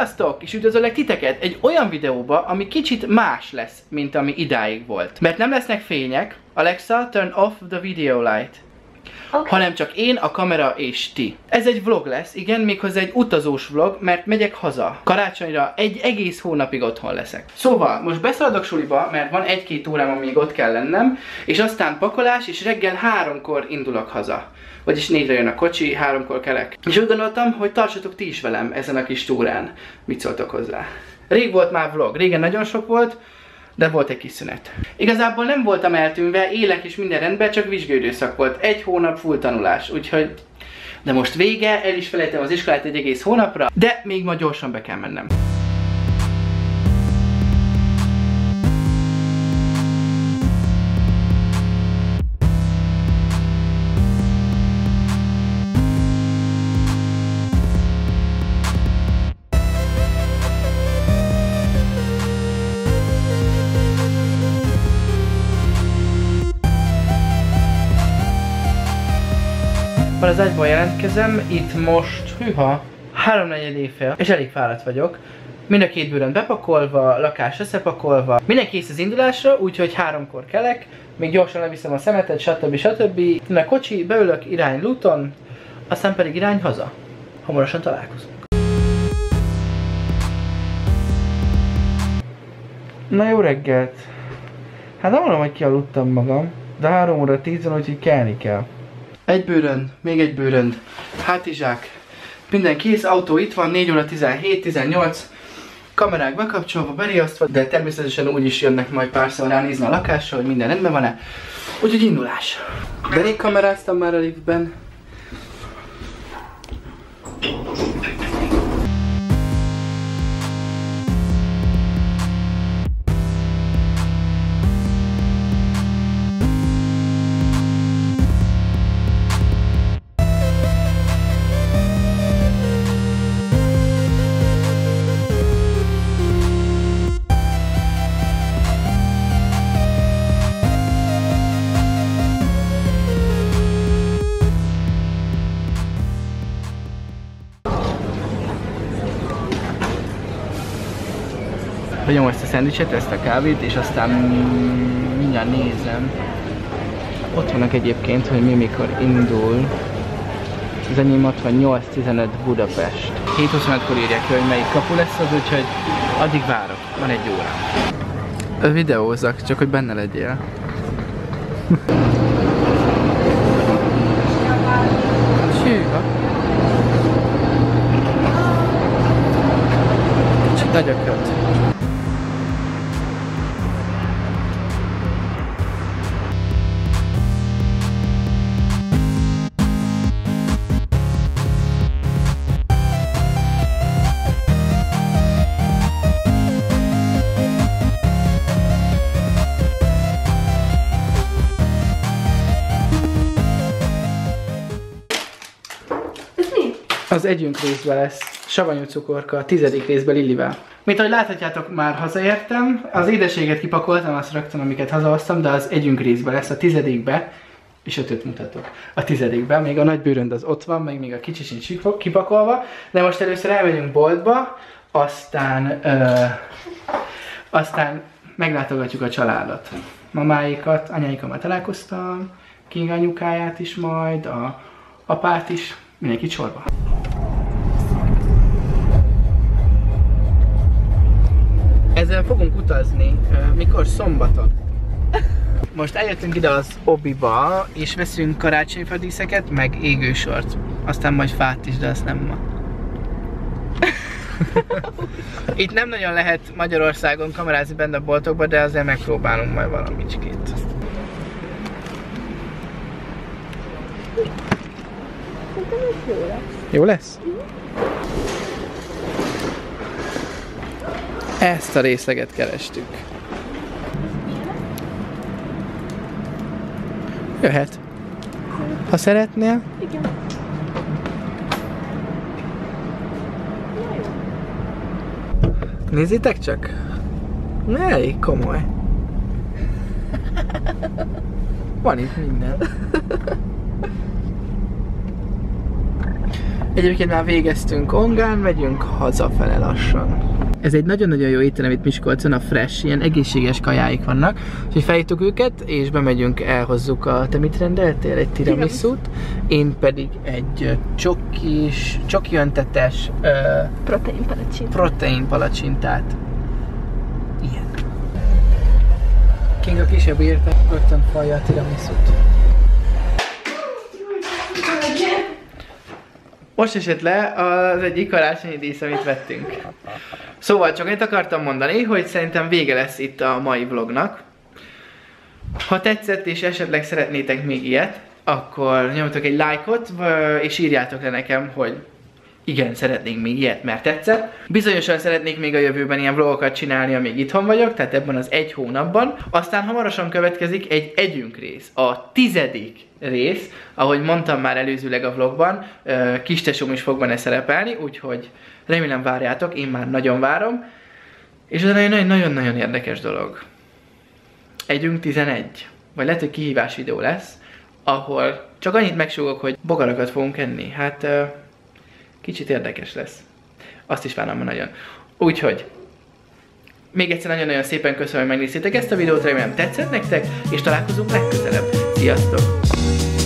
Sziasztok! És üdvözöllek titeket egy olyan videóba, ami kicsit más lesz, mint ami idáig volt. Mert nem lesznek fények, Alexa, turn off the video light. Okay. Hanem csak én, a kamera és ti. Ez egy vlog lesz, igen, méghozzá egy utazós vlog, mert megyek haza. Karácsonyra egy egész hónapig otthon leszek. Szóval, most beszaladok suliba, mert van 1-2 órám, amíg ott kell lennem, és aztán pakolás, és reggel 3-kor indulok haza. Vagyis 4-re jön a kocsi, 3-kor kelek. És úgy gondoltam, hogy tartsatok ti is velem ezen a kis túrán. Mit szóltok hozzá? Rég volt már vlog, régen nagyon sok volt, de volt egy kis szünet. Igazából nem voltam eltűnve, élek és minden rendben, csak vizsgaidőszak volt. 1 hónap full tanulás, úgyhogy... De most vége, el is felejtem az iskolát egy egész hónapra, de még ma gyorsan be kell mennem. Az ágyban jelentkezem, itt most, hűha, 3-4 éjfél, és elég fáradt vagyok. Mind a 2 bőröm bepakolva, lakás összepakolva, minden kész az indulásra, úgyhogy 3-kor kelek, még gyorsan leviszem a szemetet, stb. Stb. A kocsi, beülök, irány Luton, aztán pedig irány haza. Hamarosan találkozunk. Na jó reggelt! Hát nem mondom, hogy kialudtam magam, de 3 óra 10 van, úgyhogy kelni kell. Egy bőrönd, még egy bőrönd, hátizsák, minden kész, autó itt van, 4 óra 17, 18, kamerák bekapcsolva, beriasztva, de természetesen úgy is jönnek majd párszor ránézni a lakásra, hogy minden rendben van-e, úgyhogy indulás. Derékkameráztam már a liftben. Vagyom ezt a szendvicset, ezt a kávét, és aztán mindjárt nézem. Ott vannak egyébként, hogy mi mikor indul. Az enyém 68:15 Budapest. 7:25-kor írják ki, hogy melyik kapu lesz az, úgyhogy addig várok. Van 1 órám. Videózzak, csak hogy benne legyél. Csűha. Kicsit nagyokat. Az együnk részben lesz, savanyú cukorka, a 10. részben Lilivel. Mint ahogy láthatjátok, már hazaértem, az édeséget kipakoltam, azt raktam, amiket hazahoztam, de az együnk részben lesz, a 10-be, és 5-öt mutatok, a 10-ben, még a nagy bőrönd az ott van, meg még a kicsi sincs kipakolva, de most először elmegyünk boltba, aztán meglátogatjuk a családot. Mamáikat, anyáikammal találkoztam, King anyukáját is majd, a apát is, mindenki sorba. Ezzel fogunk utazni, mikor? Szombaton. Most eljöttünk ide az Obiba, és veszünk karácsonyfa díszeket, meg égősort. Aztán majd fát is, de azt nem ma. Itt nem nagyon lehet Magyarországon kamerázni benne a boltokba, de azért megpróbálunk majd valamicskét. Jó lesz. Jó lesz? Ezt a részleget kerestük. Jöhet. Ha szeretnél? Igen. Nézzétek csak! Elég komoly. Van itt minden. Egyébként már végeztünk Ongán, megyünk hazafele lassan. Ez egy nagyon-nagyon jó étterem itt Miskolcon, a Fresh, ilyen egészséges kajáik vannak. Úgyhogy felhívtuk őket, és bemegyünk, elhozzuk a... Te mit rendeltél? Egy tiramisút. Én pedig egy csoki öntetes... Protein palacsintát. Ilyen. Kinga kisebb írta, rögtön falja a tiramisút. Most esett le az egyik karácsonyi dísz, amit vettünk. Szóval csak én akartam mondani, hogy szerintem vége lesz itt a mai vlognak. Ha tetszett és esetleg szeretnétek még ilyet, akkor nyomjatok egy lájkot, és írjátok le nekem, hogy igen, szeretnénk még ilyet, mert tetszett. Bizonyosan szeretnék még a jövőben ilyen vlogokat csinálni, amíg itthon vagyok, tehát ebben az egy hónapban. Aztán hamarosan következik egy együnk rész, a 10. rész, ahogy mondtam már előzőleg a vlogban, kistesóm is fog benne szerepelni, úgyhogy remélem várjátok, én már nagyon várom. És ez egy nagyon-nagyon érdekes dolog. Együnk 11, vagy lehet, hogy kihívás videó lesz, ahol csak annyit megsúgok, hogy bogarakat fogunk enni, hát kicsit érdekes lesz. Azt is várom nagyon. Úgyhogy még egyszer nagyon-nagyon szépen köszönöm, hogy megnéztétek ezt a videót, remélem tetszett nektek, és találkozunk legközelebb. Sziasztok!